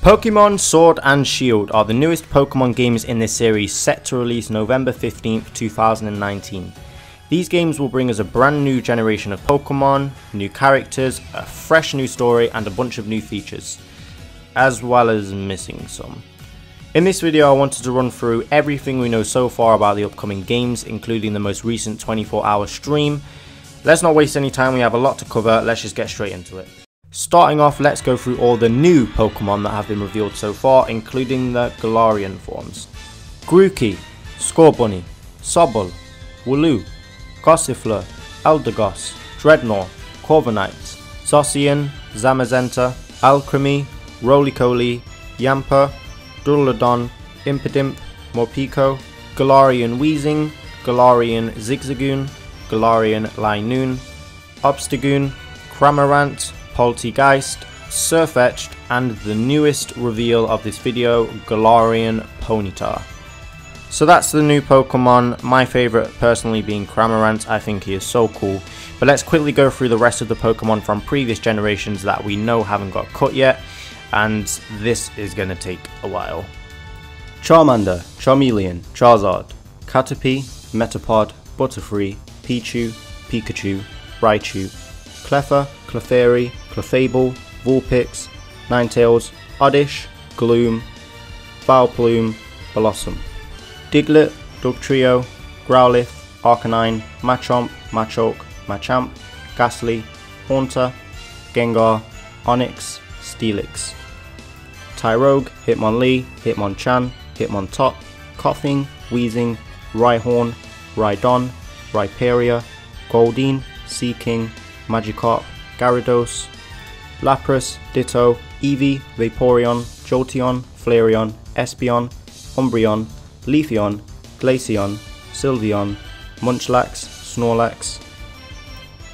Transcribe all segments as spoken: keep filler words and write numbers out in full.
Pokemon Sword and Shield are the newest Pokemon games in this series, set to release November fifteenth two thousand nineteen. These games will bring us a brand new generation of Pokemon, new characters, a fresh new story and a bunch of new features, as well as missing some. In this video I wanted to run through everything we know so far about the upcoming games, including the most recent twenty-four hour stream. Let's not waste any time, we have a lot to cover, let's just get straight into it. Starting off, let's go through all the new Pokemon that have been revealed so far, including the Galarian forms. Grookey, Scorbunny, Sobble, Wooloo, Gossifleur, Eldegoss, Drednaw, Corviknight, Zacian, Zamazenta, Alcremie, Rolycoly, Yamper, Duraludon, Impidimp, Morpeko, Galarian Weezing, Galarian Zigzagoon, Galarian Linoone, Obstagoon, Cramorant, Polteageist, Sirfetch'd, and the newest reveal of this video, Galarian Ponyta. So that's the new Pokemon, my favourite personally being Cramorant, I think he is so cool. But let's quickly go through the rest of the Pokemon from previous generations that we know haven't got cut yet, and this is going to take a while. Charmander, Charmeleon, Charizard, Caterpie, Metapod, Butterfree, Pichu, Pikachu, Raichu, Cleffa, Clefairy, Clefable, Vulpix, Ninetales, Oddish, Gloom, Vileplume, Blossom, Diglett, Dugtrio, Growlithe, Arcanine, Machamp, Machoke, Machamp, Ghastly, Haunter, Gengar, Onix, Steelix, Tyrogue, Hitmonlee, Hitmonchan, Hitmontop, Koffing, Weezing, Rhyhorn, Rhydon, Rhyperia, Goldeen, Seaking, Magikarp, Gyarados, Lapras, Ditto, Eevee, Vaporeon, Jolteon, Flareon, Espeon, Umbreon, Leafeon, Glaceon, Sylveon, Munchlax, Snorlax,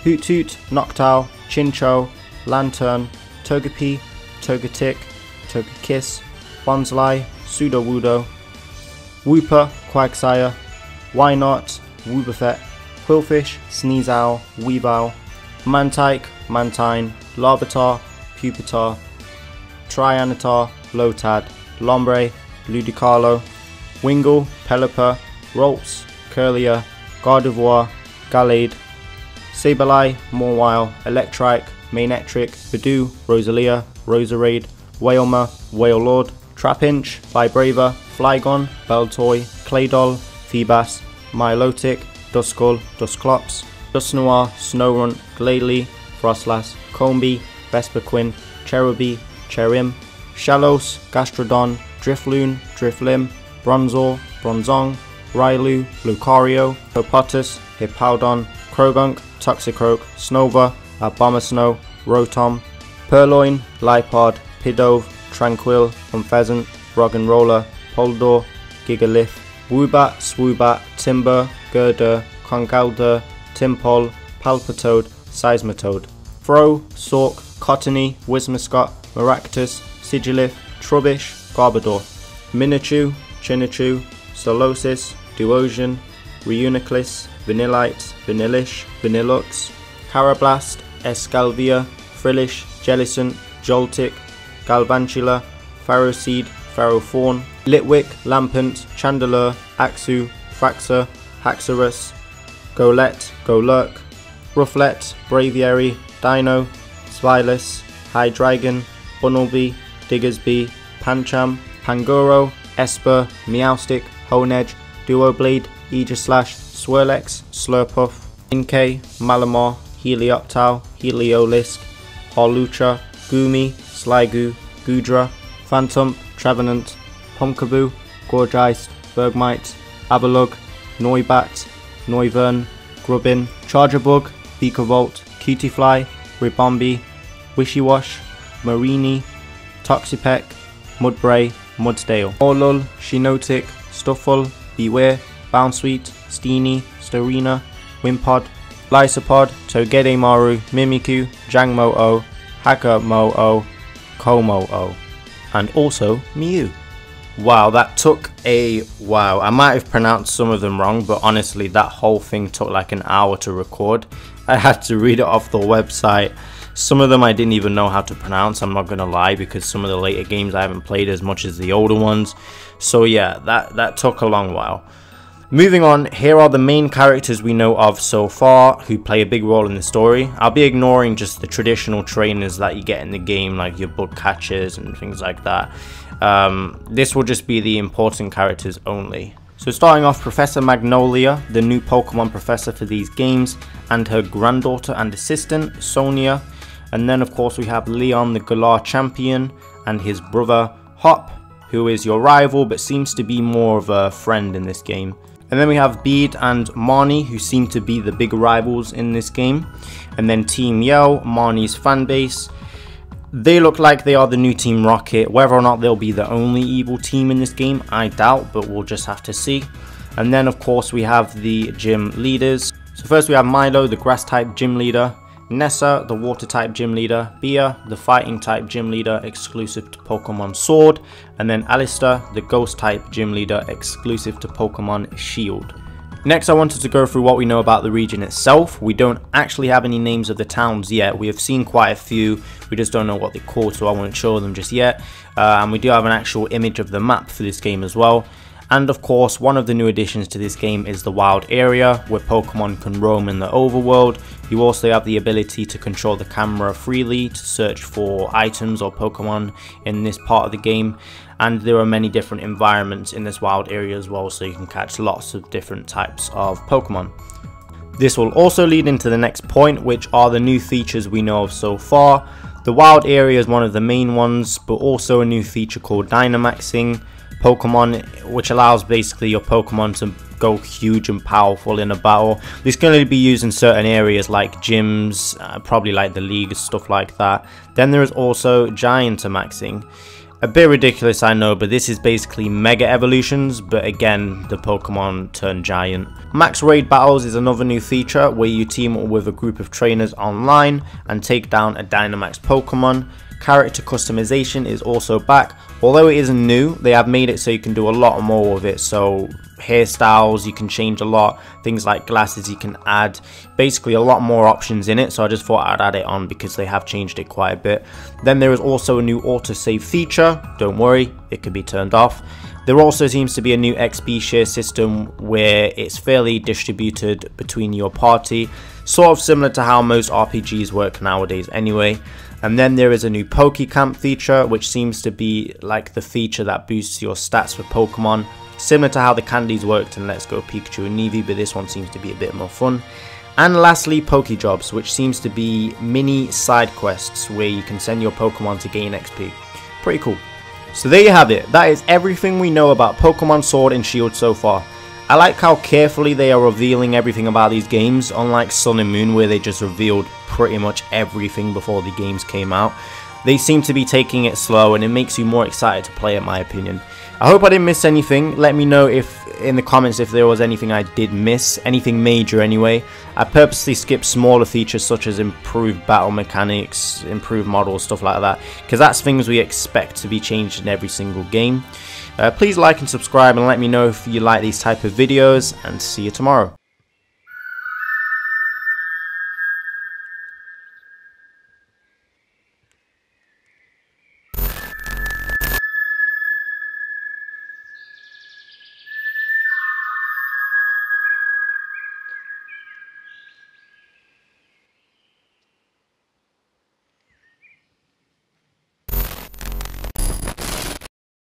Hoot Toot, Noctowl, Chinchou, Lantern, Togepi, Togetic, Togekiss, Bonsly, Sudowoodo, Wooper, Quagsire, Wynot, Wobbuffet, Quillfish, Sneasel, Weavile, Mantike, Mantine, Larvitar, Pupitar, Tyranitar, Lotad, Lombre, Ludicolo, Wingull, Pelipper, Ralts, Kirlia, Gardevoir, Gallade, Sableye, Mawile, Electrike, Manectric, Bidoo, Roselia, Roserade, Wailmer, Wailord, Trapinch, Vibrava, Flygon, Beltoy, Claydol, Feebas, Milotic, Duskull, Dusclops, Dusknoir, Snorunt, Glalie, Froslass, Combee, Vespiquen, Cherubi, Cherim, Shellos, Gastrodon, Drifloon, Driflim, Bronzor, Bronzong, Riolu, Lucario, Hippopotas, Hippowdon, Krogunk, Toxicroak, Snover, Abomasnow, Rotom, Purloin, Lipard, Pidove, Tranquil, Unpheasant, Roggenrola, Polydor, Gigalith, Woobat, Swoobat, Timber, Gurdurr, Congeldurr, Timpole, Palpitoad, Seismitoad, Throw, Sawk, Cottony, Wismascot, Maractus, Sigilith, Trubbish, Garbodor, Minichu, Chinichu, Solosis, Duosian, Reuniclus, Vanillite, Vanillish, Vanillux, Carablast, Escalvia, Frillish, Jellicent, Joltik, Galvantula, Ferroseed, Ferrothorn, Litwick, Lampant, Chandelure, Axu, Fraxur, Haxorus, Golett, Golurk, Rufflet, Braviary, Dino, Swylus, Hydreigon, Bunnelby, Diggersby, Pancham, Pangoro, Esper, Meowstic, Honedge, Duoblade, Aegislash, Swirlix, Slurpuff, Inkay, Malamar, Helioptile, Heliolisk, Hawlucha, Goomy, Sliggoo, Goodra, Phantom, Trevenant, Pumpkaboo, Gorgeist, Bergmite, Abalug, Noibat, Noivern, Grubbin, Chargerbug, Beakervolt, Cutiefly, Ribombi, Wishiwash, Marini, Toxipec, Mudbray, Mudsdale, Morlul, Shinotic, Stuffle, Beware, Bounsweet, Steenie, Starina, Wimpod, Lysopod, Togedemaru, Mimikyu, Jangmo-o, Hakamo-o, Komo-o, and also Mew. Wow, that took a while. I might have pronounced some of them wrong, but honestly that whole thing took like an hour to record. I had to read it off the website Some of them I didn't even know how to pronounce, I'm not gonna lie, because some of the later games I haven't played as much as the older ones. So yeah, that, that took a long while. Moving on, here are the main characters we know of so far who play a big role in the story. I'll be ignoring just the traditional trainers that you get in the game, like your bug catchers and things like that. Um, this will just be the important characters only. So starting off, Professor Magnolia, the new Pokemon professor for these games, and her granddaughter and assistant, Sonia. And then of course we have Leon, the Galar champion, and his brother, Hop, who is your rival but seems to be more of a friend in this game. And then we have Bede and Marnie, who seem to be the big rivals in this game. And then Team Yell, Marnie's fanbase. They look like they are the new Team Rocket. Whether or not they'll be the only evil team in this game, I doubt, but we'll just have to see. And then, of course, we have the gym leaders. So first we have Milo, the grass-type gym leader. Nessa, the water-type gym leader. Bia, the fighting-type gym leader, exclusive to Pokemon Sword. And then Alistair, the ghost-type gym leader, exclusive to Pokemon Shield. Next, I wanted to go through what we know about the region itself. We don't actually have any names of the towns yet. We have seen quite a few. We just don't know what they're called, so I won't show them just yet. Uh, and we do have an actual image of the map for this game as well. And of course, one of the new additions to this game is the wild area, where Pokemon can roam in the overworld. You also have the ability to control the camera freely to search for items or Pokemon in this part of the game. And there are many different environments in this wild area as well, so you can catch lots of different types of Pokemon. This will also lead into the next point, which are the new features we know of so far. The wild area is one of the main ones, but also a new feature called Dynamaxing Pokemon, which allows basically your Pokemon to go huge and powerful in a battle. This can only be used in certain areas like gyms, uh, probably like the league, stuff like that. Then there is also Gigantamaxing. A bit ridiculous, I know, but this is basically mega evolutions, but again, the Pokemon turn giant. Max Raid Battles is another new feature where you team up with a group of trainers online and take down a Dynamax Pokemon. Character customization is also back. Although it isn't new, they have made it so you can do a lot more of it. So hairstyles, you can change a lot. Things like glasses, you can add. Basically a lot more options in it. So I just thought I'd add it on because they have changed it quite a bit. Then there is also a new autosave feature. Don't worry, it can be turned off. There also seems to be a new X P share system where it's fairly distributed between your party. Sort of similar to how most R P Gs work nowadays anyway. And then there is a new PokeCamp feature, which seems to be like the feature that boosts your stats for Pokemon, similar to how the candies worked in Let's Go Pikachu and Eevee, but this one seems to be a bit more fun. And lastly, PokeJobs, which seems to be mini side quests where you can send your Pokemon to gain X P. Pretty cool. So there you have it. That is everything we know about Pokemon Sword and Shield so far. I like how carefully they are revealing everything about these games, unlike Sun and Moon where they just revealed pretty much everything before the games came out. They seem to be taking it slow and it makes you more excited to play, in my opinion. I hope I didn't miss anything. Let me know if in the comments if there was anything I did miss, anything major anyway. I purposely skipped smaller features such as improved battle mechanics, improved models, stuff like that, because that's things we expect to be changed in every single game. Uh, please like and subscribe and let me know if you like these type of videos, and see you tomorrow.